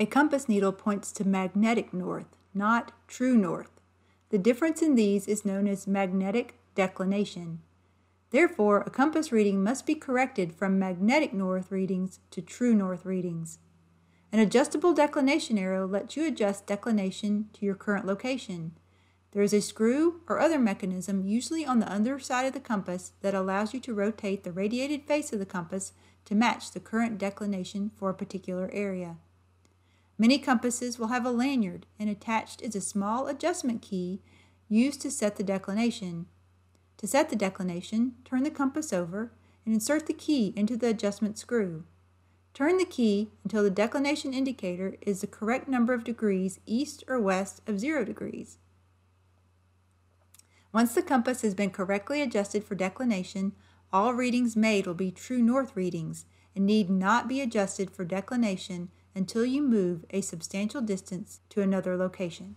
A compass needle points to magnetic north, not true north. The difference in these is known as magnetic declination. Therefore, a compass reading must be corrected from magnetic north readings to true north readings. An adjustable declination arrow lets you adjust declination to your current location. There is a screw or other mechanism, usually on the underside of the compass, that allows you to rotate the radiated face of the compass to match the current declination for a particular area. Many compasses will have a lanyard, and attached is a small adjustment key used to set the declination. To set the declination, turn the compass over and insert the key into the adjustment screw. Turn the key until the declination indicator is the correct number of degrees east or west of 0 degrees. Once the compass has been correctly adjusted for declination, all readings made will be true north readings and need not be adjusted for declination until you move a substantial distance to another location.